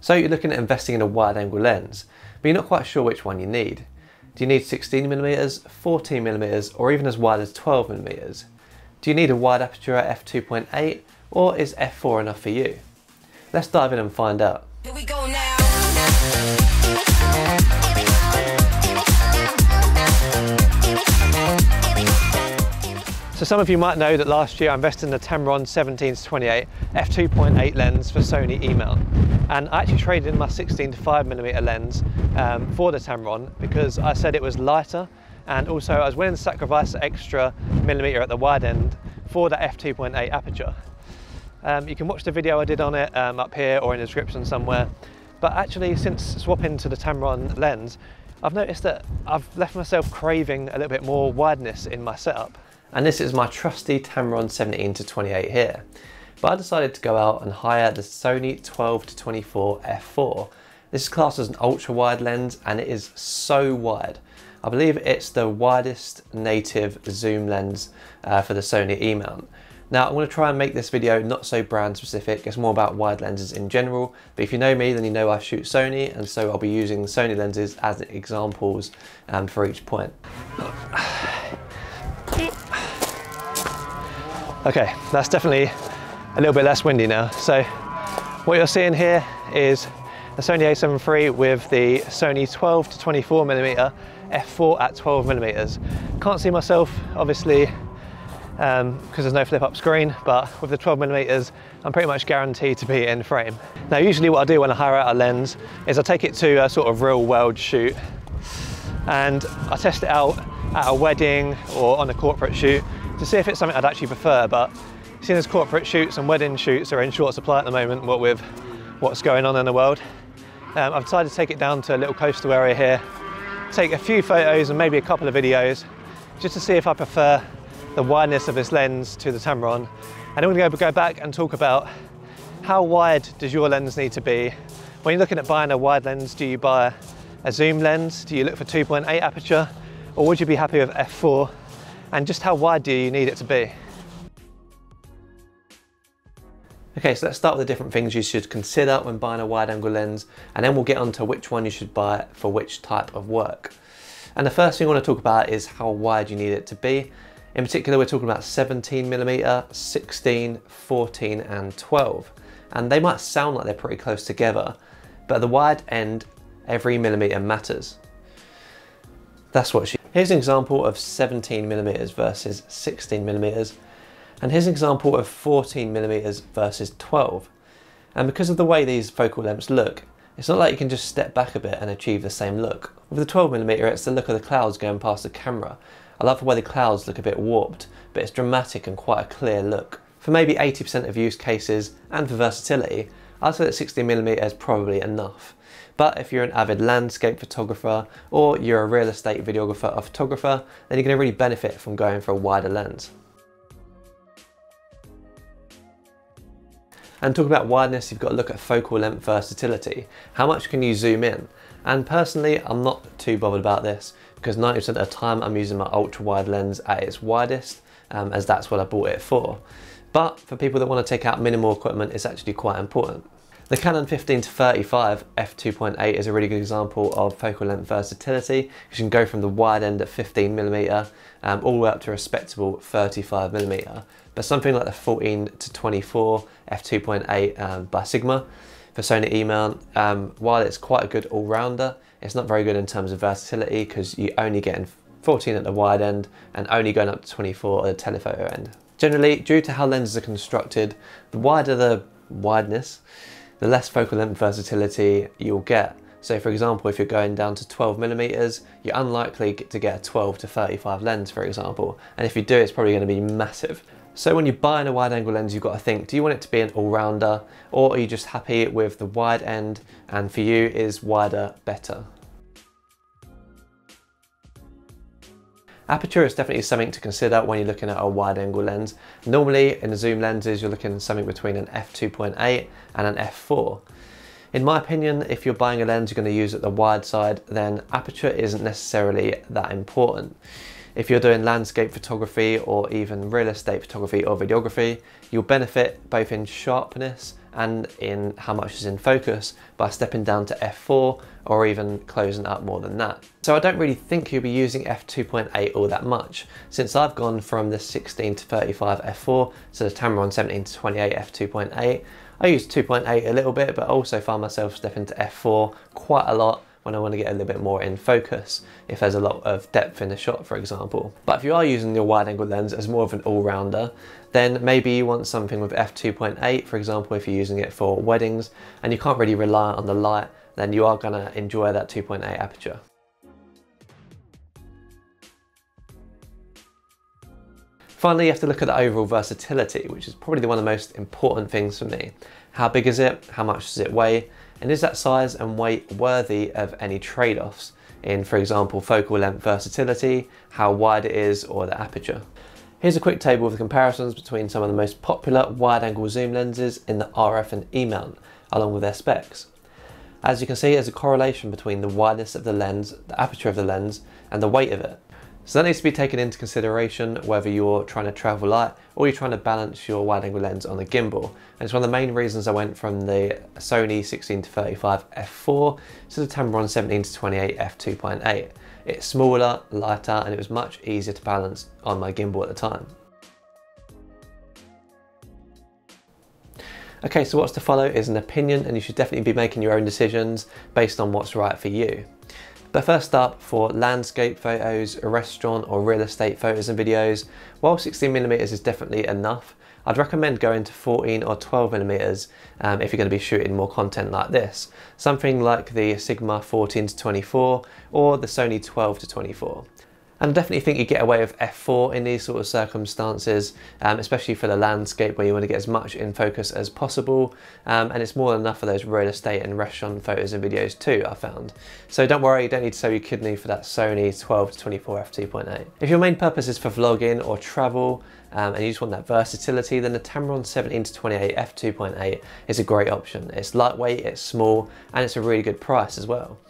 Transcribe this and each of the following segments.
So you're looking at investing in a wide-angle lens, but you're not quite sure which one you need. Do you need 16mm, 14mm, or even as wide as 12mm? Do you need a wide aperture at f2.8, or is f4 enough for you? Let's dive in and find out. Here we go now. So some of you might know that last year I invested in the Tamron 17-28 f2.8 lens for Sony E-mount, and I actually traded in my 16 to 5mm lens for the Tamron because I said it was lighter, and also I was willing to sacrifice an extra millimetre at the wide end for that f2.8 aperture. You can watch the video I did on it up here or in the description somewhere, but actually since swapping to the Tamron lens I've noticed that I've left myself craving a little bit more wideness in my setup. And this is my trusty Tamron 17 to 28 here. But I decided to go out and hire the Sony 12 to 24 f4. This is classed as an ultra wide lens and it is so wide. I believe it's the widest native zoom lens for the Sony E-mount. Now I'm going to try and make this video not so brand specific, it's more about wide lenses in general, but if you know me then you know I shoot Sony, and so I'll be using Sony lenses as examples for each point. Okay, that's definitely a little bit less windy now. So what you're seeing here is the Sony A7 III with the Sony 12 to 24mm f4 at 12mm. Can't see myself obviously because there's no flip up screen, but with the 12mm I'm pretty much guaranteed to be in frame. Now usually what I do when I hire out a lens is I take it to a sort of real world shoot and I test it out at a wedding or on a corporate shoot to see if it's something I'd actually prefer, but seeing as corporate shoots and wedding shoots are in short supply at the moment, what with what's going on in the world, I've decided to take it down to a little coastal area here, take a few photos and maybe a couple of videos just to see if I prefer the wideness of this lens to the Tamron. And I'm going to go back and talk about how wide does your lens need to be. When you're looking at buying a wide lens, do you buy a zoom lens? Do you look for 2.8 aperture? Or would you be happy with f4? And just how wide do you need it to be? Okay, so let's start with the different things you should consider when buying a wide angle lens, and then we'll get onto which one you should buy for which type of work. And the first thing I want to talk about is how wide you need it to be. In particular, we're talking about 17mm, 16, 14 and 12. And they might sound like they're pretty close together, but at the wide end, every millimetre matters. That's what she. Here's an example of 17mm versus 16mm, and here's an example of 14mm versus 12. And because of the way these focal lengths look, it's not like you can just step back a bit and achieve the same look. With the 12mm, it's the look of the clouds going past the camera. I love the way the clouds look a bit warped, but it's dramatic and quite a clear look. For maybe 80% of use cases, and for versatility, I'd say that 16mm is probably enough. But if you're an avid landscape photographer or you're a real estate videographer or photographer, then you're going to really benefit from going for a wider lens. And talking about wideness, you've got to look at focal length versatility. How much can you zoom in? And personally, I'm not too bothered about this because 90% of the time I'm using my ultra wide lens at its widest, as that's what I bought it for. But for people that want to take out minimal equipment, it's actually quite important. The Canon 15-35 f2.8 is a really good example of focal length versatility. You can go from the wide end at 15mm all the way up to a respectable 35mm. But something like the 14 to 24 f2.8 by Sigma for Sony E-mount, while it's quite a good all-rounder, it's not very good in terms of versatility because you only get in 14 at the wide end and only going up to 24 at the telephoto end. Generally, due to how lenses are constructed, the wider the wideness, the less focal length versatility you'll get. So for example, if you're going down to 12mm, you're unlikely to get a 12 to 35 lens, for example. And if you do, it's probably going to be massive. So when you're buying a wide angle lens, you've got to think, do you want it to be an all-rounder, or are you just happy with the wide end? And for you, is wider better? Aperture is definitely something to consider when you're looking at a wide angle lens. Normally in the zoom lenses, you're looking at something between an f2.8 and an f4. In my opinion, if you're buying a lens you're going to use at the wide side, then aperture isn't necessarily that important. If you're doing landscape photography or even real estate photography or videography, you'll benefit both in sharpness and in how much is in focus by stepping down to f4 or even closing up more than that. So I don't really think you'll be using f2.8 all that much, since I've gone from the 16 to 35 f4 to the Tamron 17 to 28 f2.8. I use 2.8 a little bit, but also find myself stepping to f4 quite a lot when I want to get a little bit more in focus, if there's a lot of depth in the shot, for example. But if you are using your wide angle lens as more of an all-rounder, then maybe you want something with f2.8, for example, if you're using it for weddings and you can't really rely on the light, then you are going to enjoy that 2.8 aperture. Finally, you have to look at the overall versatility, which is probably one of the most important things for me. How big is it? How much does it weigh? And is that size and weight worthy of any trade-offs in, for example, focal length versatility, how wide it is, or the aperture? Here's a quick table of the comparisons between some of the most popular wide-angle zoom lenses in the RF and E-mount, along with their specs. As you can see, there's a correlation between the wideness of the lens, the aperture of the lens, and the weight of it. So that needs to be taken into consideration whether you're trying to travel light or you're trying to balance your wide angle lens on a gimbal. And it's one of the main reasons I went from the Sony 16 to 35 f4 to the Tamron 17 to 28 f2.8. It's smaller, lighter, and it was much easier to balance on my gimbal at the time. Okay, so what's to follow is an opinion, and you should definitely be making your own decisions based on what's right for you. But first up, for landscape photos, restaurant or real estate photos and videos, while 16mm is definitely enough, I'd recommend going to 14 or 12mm if you're going to be shooting more content like this. Something like the Sigma 14 to 24 or the Sony 12 to 24. And I definitely think you get away with f4 in these sort of circumstances, especially for the landscape where you want to get as much in focus as possible, and it's more than enough for those real estate and restaurant photos and videos too, I found. So don't worry, you don't need to sell your kidney for that Sony 12 to 24 f2.8. If your main purpose is for vlogging or travel, and you just want that versatility, then the Tamron 17 to 28 f2.8 is a great option. It's lightweight, it's small, and it's a really good price as well.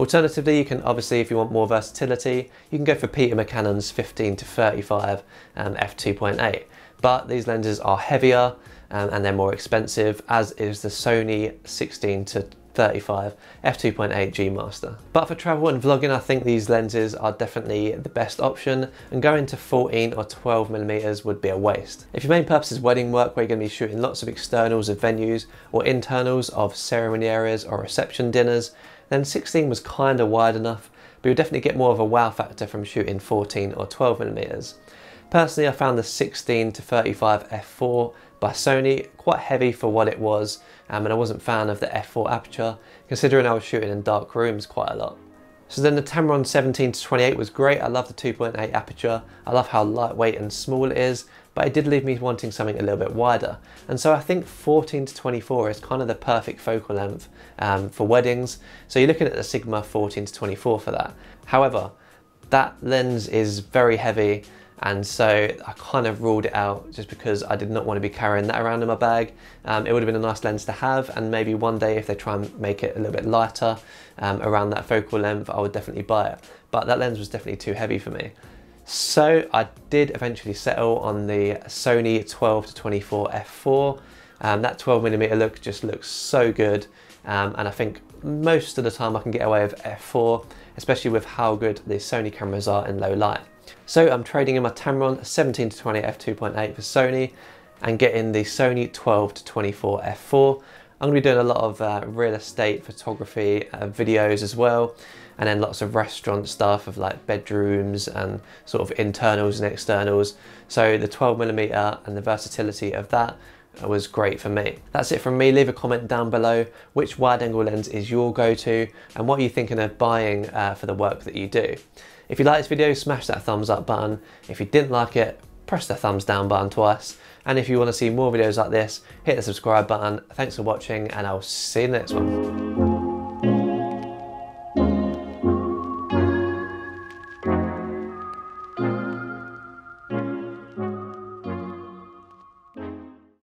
Alternatively, you can obviously, if you want more versatility, you can go for Peter McCannon's 15 to 35 f2.8. But these lenses are heavier and they're more expensive, as is the Sony 16 to 35 f2.8 G Master. But for travel and vlogging, I think these lenses are definitely the best option, and going to 14 or 12mm would be a waste. If your main purpose is wedding work, where you're going to be shooting lots of externals of venues or internals of ceremony areas or reception dinners, then 16 was kind of wide enough, but you'll definitely get more of a wow factor from shooting 14 or 12mm. Personally, I found the 16 to 35 f4 by Sony quite heavy for what it was, and I wasn't a fan of the f4 aperture, considering I was shooting in dark rooms quite a lot. So then the Tamron 17 to 28 was great. I love the 2.8 aperture, I love how lightweight and small it is, but it did leave me wanting something a little bit wider. And so I think 14 to 24 is kind of the perfect focal length for weddings. So you're looking at the Sigma 14 to 24 for that. However, that lens is very heavy, and so I kind of ruled it out just because I did not want to be carrying that around in my bag. It would have been a nice lens to have, and maybe one day if they try and make it a little bit lighter around that focal length, I would definitely buy it. But that lens was definitely too heavy for me. So I did eventually settle on the Sony 12 to 24 f4. That 12mm look just looks so good, and I think most of the time I can get away with f4, especially with how good the Sony cameras are in low light. So I'm trading in my Tamron 17 to 20 f2.8 for Sony and getting the Sony 12 to 24 f4. I'm going to be doing a lot of real estate photography videos as well, and then lots of restaurant stuff of like bedrooms and sort of internals and externals. So the 12mm and the versatility of that was great for me. That's it from me. Leave a comment down below which wide angle lens is your go-to and what are you thinking of buying for the work that you do. If you like this video, smash that thumbs up button. If you didn't like it, press the thumbs down button twice. And if you want to see more videos like this, hit the subscribe button. Thanks for watching, and I'll see you next one.